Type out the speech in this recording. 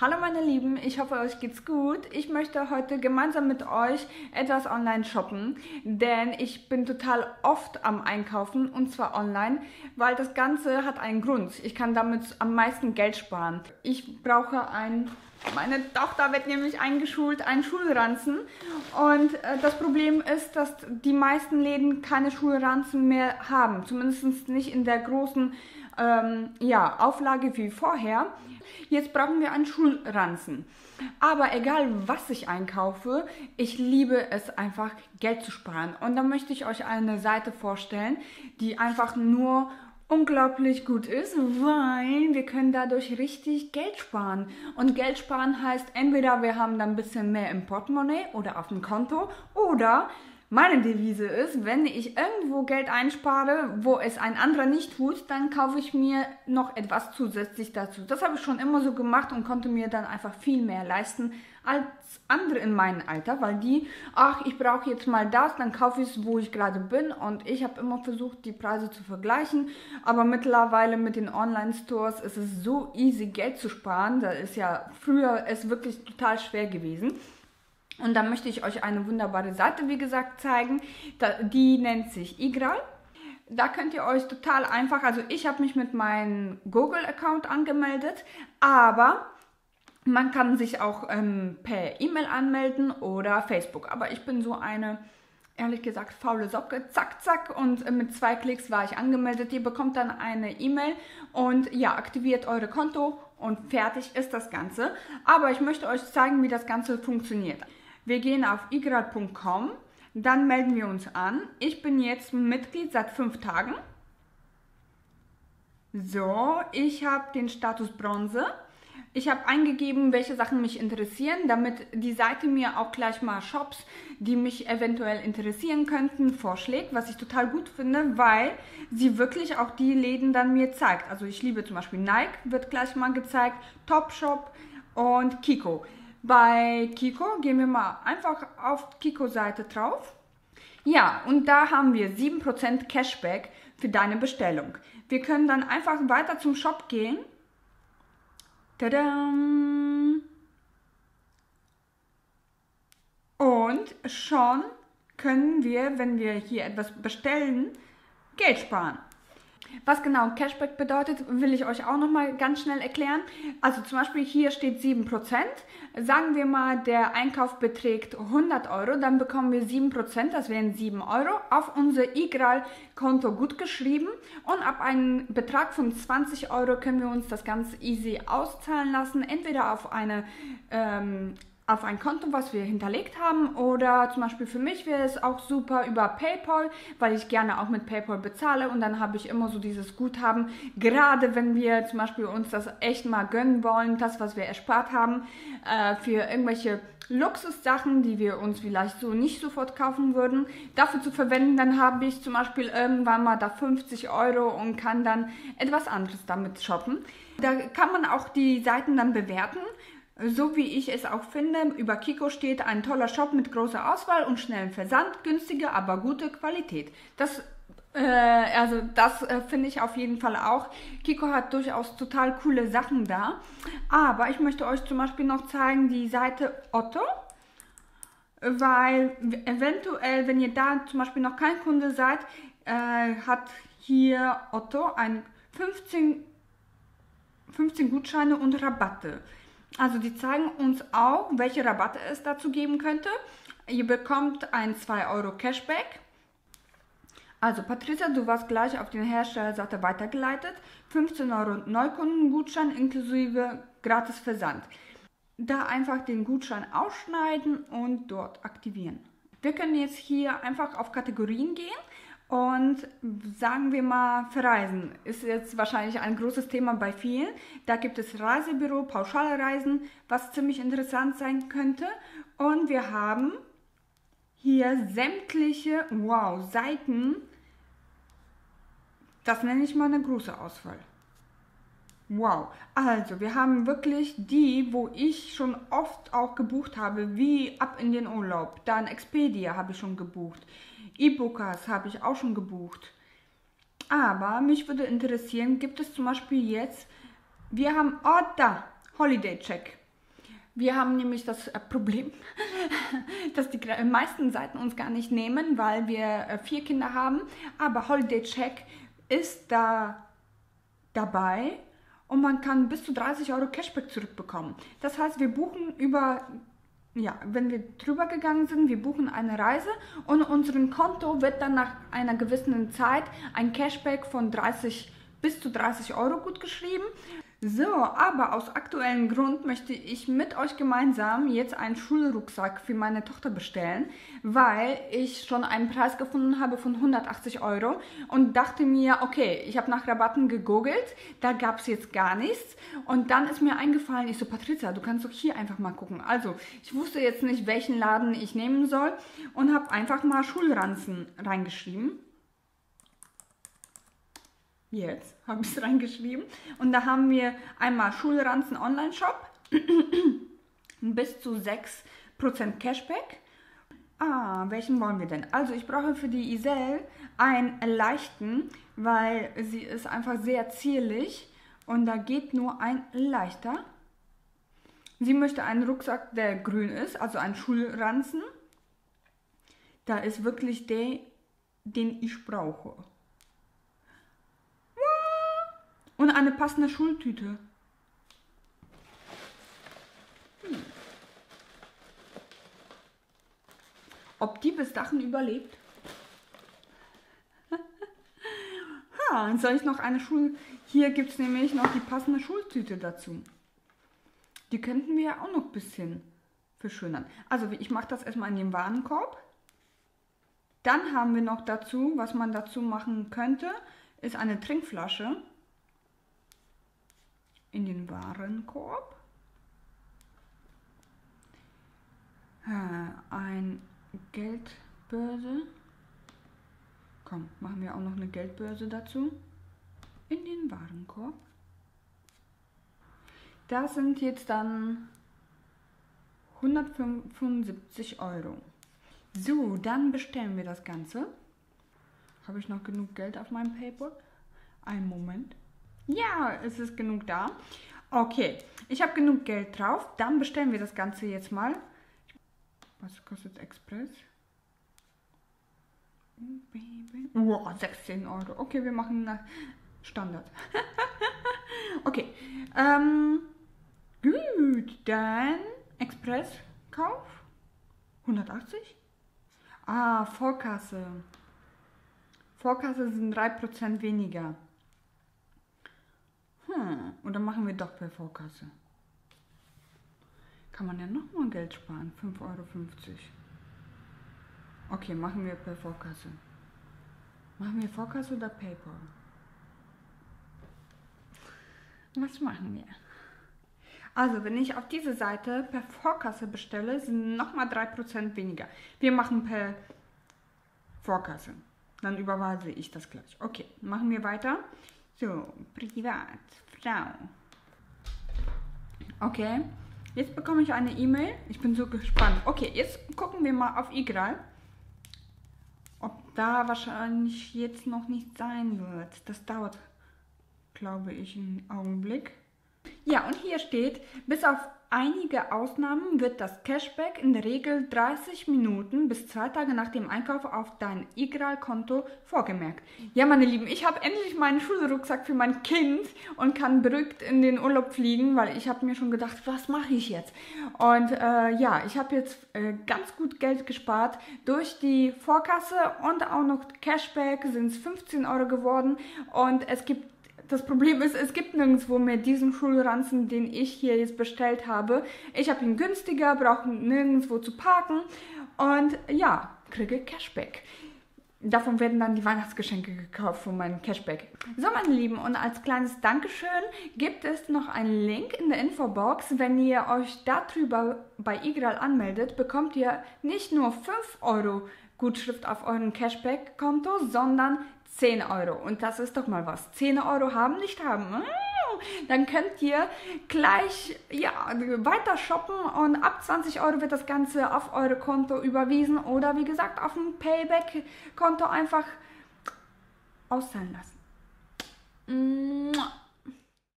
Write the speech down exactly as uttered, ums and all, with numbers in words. Hallo meine Lieben, ich hoffe euch geht's gut. Ich möchte heute gemeinsam mit euch etwas online shoppen, denn ich bin total oft am Einkaufen und zwar online, weil das Ganze hat einen Grund. Ich kann damit am meisten Geld sparen. Ich brauche ein... Meine Tochter wird nämlich eingeschult, einen Schulranzen. Und äh, das Problem ist, dass die meisten Läden keine Schulranzen mehr haben. Zumindest nicht in der großen ähm, ja, Auflage wie vorher. Jetzt brauchen wir einen Schulranzen. Aber egal, was ich einkaufe, ich liebe es einfach, Geld zu sparen. Und da möchte ich euch eine Seite vorstellen, die einfach nur unglaublich gut ist, weil wir können dadurch richtig Geld sparen. Und Geld sparen heißt, entweder wir haben dann ein bisschen mehr im Portemonnaie oder auf dem Konto oder meine Devise ist, wenn ich irgendwo Geld einspare, wo es ein anderer nicht tut, dann kaufe ich mir noch etwas zusätzlich dazu. Das habe ich schon immer so gemacht und konnte mir dann einfach viel mehr leisten als andere in meinem Alter, weil die, ach, ich brauche jetzt mal das, dann kaufe ich es, wo ich gerade bin. Und ich habe immer versucht, die Preise zu vergleichen, aber mittlerweile mit den Online-Stores ist es so easy, Geld zu sparen. Da ist ja früher es wirklich total schwer gewesen. Und da möchte ich euch eine wunderbare Seite, wie gesagt, zeigen. Die nennt sich Igraal. Da könnt ihr euch total einfach, also ich habe mich mit meinem Google-Account angemeldet, aber man kann sich auch ähm, per E-Mail anmelden oder Facebook. Aber ich bin so eine, ehrlich gesagt, faule Socke, zack, zack, und mit zwei Klicks war ich angemeldet. Ihr bekommt dann eine E-Mail und ja, aktiviert eure Konto und fertig ist das Ganze. Aber ich möchte euch zeigen, wie das Ganze funktioniert. Wir gehen auf igraal punkt com, dann melden wir uns an. Ich bin jetzt Mitglied seit fünf Tagen. So, ich habe den Status Bronze. Ich habe eingegeben, welche Sachen mich interessieren, damit die Seite mir auch gleich mal Shops, die mich eventuell interessieren könnten, vorschlägt, was ich total gut finde, weil sie wirklich auch die Läden dann mir zeigt. Also ich liebe zum Beispiel Nike, wird gleich mal gezeigt, Topshop und Kiko. Bei Kiko gehen wir mal einfach auf Kiko-Seite drauf. Ja, und da haben wir sieben Prozent Cashback für deine Bestellung. Wir können dann einfach weiter zum Shop gehen. Tada! Und schon können wir, wenn wir hier etwas bestellen, Geld sparen. Was genau Cashback bedeutet, will ich euch auch nochmal ganz schnell erklären. Also zum Beispiel hier steht sieben Prozent. Sagen wir mal, der Einkauf beträgt hundert Euro, dann bekommen wir sieben Prozent, das wären sieben Euro, auf unser Igraal-Konto gutgeschrieben. Und ab einem Betrag von zwanzig Euro können wir uns das ganz easy auszahlen lassen, entweder auf eine... Ähm, auf ein Konto, was wir hinterlegt haben, oder zum Beispiel für mich wäre es auch super über PayPal, weil ich gerne auch mit PayPal bezahle und dann habe ich immer so dieses Guthaben, gerade wenn wir zum Beispiel uns das echt mal gönnen wollen, das, was wir erspart haben, äh, für irgendwelche Luxussachen, die wir uns vielleicht so nicht sofort kaufen würden, dafür zu verwenden, dann habe ich zum Beispiel irgendwann mal da fünfzig Euro und kann dann etwas anderes damit shoppen. Da kann man auch die Seiten dann bewerten. So wie ich es auch finde, über Kiko steht ein toller Shop mit großer Auswahl und schnellem Versand, günstige, aber gute Qualität. Das, äh, also das äh, finde ich auf jeden Fall auch. Kiko hat durchaus total coole Sachen da. Aber ich möchte euch zum Beispiel noch zeigen die Seite Otto. Weil eventuell, wenn ihr da zum Beispiel noch kein Kunde seid, äh, hat hier Otto ein fünfzehn Gutscheine und Rabatte. Also die zeigen uns auch, welche Rabatte es dazu geben könnte. Ihr bekommt ein zwei Euro Cashback. Also Patricia, du warst gleich auf den Herstellerseite weitergeleitet. fünfzehn Euro Neukundengutschein inklusive gratis Versand. Da einfach den Gutschein ausschneiden und dort aktivieren. Wir können jetzt hier einfach auf Kategorien gehen. Und sagen wir mal, verreisen ist jetzt wahrscheinlich ein großes Thema bei vielen. Da gibt es Reisebüro, pauschale Reisen, was ziemlich interessant sein könnte. Und wir haben hier sämtliche, wow, Seiten. Das nenne ich mal eine große Auswahl. Wow, also wir haben wirklich die, wo ich schon oft auch gebucht habe, wie ab in den Urlaub. Dann Expedia habe ich schon gebucht. eBookers habe ich auch schon gebucht. Aber mich würde interessieren, gibt es zum Beispiel jetzt, wir haben Otto, Holiday Check. Wir haben nämlich das Problem, dass die meisten Seiten uns gar nicht nehmen, weil wir vier Kinder haben. Aber Holiday Check ist da dabei und man kann bis zu dreißig Euro Cashback zurückbekommen. Das heißt, wir buchen über, ja, wenn wir drüber gegangen sind, wir buchen eine Reise und unserem Konto wird dann nach einer gewissen Zeit ein Cashback von dreißig bis zu dreißig Euro gutgeschrieben. So, aber aus aktuellem Grund möchte ich mit euch gemeinsam jetzt einen Schulrucksack für meine Tochter bestellen, weil ich schon einen Preis gefunden habe von hundertachtzig Euro und dachte mir, okay, ich habe nach Rabatten gegoogelt, da gab es jetzt gar nichts und dann ist mir eingefallen, ich so, Patricia, du kannst doch hier einfach mal gucken. Also, ich wusste jetzt nicht, welchen Laden ich nehmen soll und habe einfach mal Schulranzen reingeschrieben. Jetzt habe ich es reingeschrieben und da haben wir einmal Schulranzen-Online-Shop bis zu sechs Prozent Cashback. Ah, welchen wollen wir denn? Also ich brauche für die Iselle einen leichten, weil sie ist einfach sehr zierlich und da geht nur ein leichter. Sie möchte einen Rucksack, der grün ist, also einen Schulranzen. Da ist wirklich der, den ich brauche. Und eine passende Schultüte. Hm. Ob die bis dahin überlebt? Ha, soll ich noch eine Schul... Hier gibt es nämlich noch die passende Schultüte dazu. Die könnten wir ja auch noch ein bisschen verschönern. Also ich mache das erstmal in den Warenkorb. Dann haben wir noch dazu, was man dazu machen könnte, ist eine Trinkflasche. In den Warenkorb, ein Geldbörse, komm, machen wir auch noch eine Geldbörse dazu, in den Warenkorb. Da sind jetzt dann hundertfünfundsiebzig Euro. So, dann bestellen wir das Ganze. Habe ich noch genug Geld auf meinem PayPal? Einen Moment. Ja, es ist genug da. Okay, ich habe genug Geld drauf. Dann bestellen wir das Ganze jetzt mal. Was kostet Express? Wow, sechzehn Euro. Okay, wir machen nach Standard. Okay, ähm, gut, dann Expresskauf hundertachtzig. Ah, Vorkasse. Vorkasse sind drei Prozent weniger. Hm, und dann machen wir doch per Vorkasse. Kann man ja nochmal Geld sparen, fünf Euro fünfzig. Okay, machen wir per Vorkasse. Machen wir Vorkasse oder PayPal? Was machen wir? Also, wenn ich auf diese Seite per Vorkasse bestelle, sind nochmal drei Prozent weniger. Wir machen per Vorkasse. Dann überweise ich das gleich. Okay, machen wir weiter. So, privat, Frau. Okay, jetzt bekomme ich eine E-Mail. Ich bin so gespannt. Okay, jetzt gucken wir mal auf Igraal. Ob da wahrscheinlich jetzt noch nicht sein wird. Das dauert, glaube ich, einen Augenblick. Ja, und hier steht, bis auf einige Ausnahmen wird das Cashback in der Regel dreißig Minuten bis zwei Tage nach dem Einkauf auf dein Igraal-Konto vorgemerkt. Ja, meine Lieben, ich habe endlich meinen Schulrucksack für mein Kind und kann beruhigt in den Urlaub fliegen, weil ich habe mir schon gedacht, was mache ich jetzt? Und äh, ja, ich habe jetzt äh, ganz gut Geld gespart. Durch die Vorkasse und auch noch Cashback sind es fünfzehn Euro geworden und es gibt Das Problem ist, es gibt nirgendwo mehr diesen Schulranzen, den ich hier jetzt bestellt habe. Ich habe ihn günstiger, brauche nirgendwo zu parken und ja, kriege Cashback. Davon werden dann die Weihnachtsgeschenke gekauft von meinem Cashback. So, meine Lieben, und als kleines Dankeschön gibt es noch einen Link in der Infobox. Wenn ihr euch darüber bei Igraal anmeldet, bekommt ihr nicht nur fünf Euro Gutschrift auf euren Cashback-Konto, sondern zehn Euro. Und das ist doch mal was. zehn Euro haben, nicht haben. Dann könnt ihr gleich ja, weiter shoppen und ab zwanzig Euro wird das Ganze auf eure Konto überwiesen oder wie gesagt auf ein Payback-Konto einfach auszahlen lassen.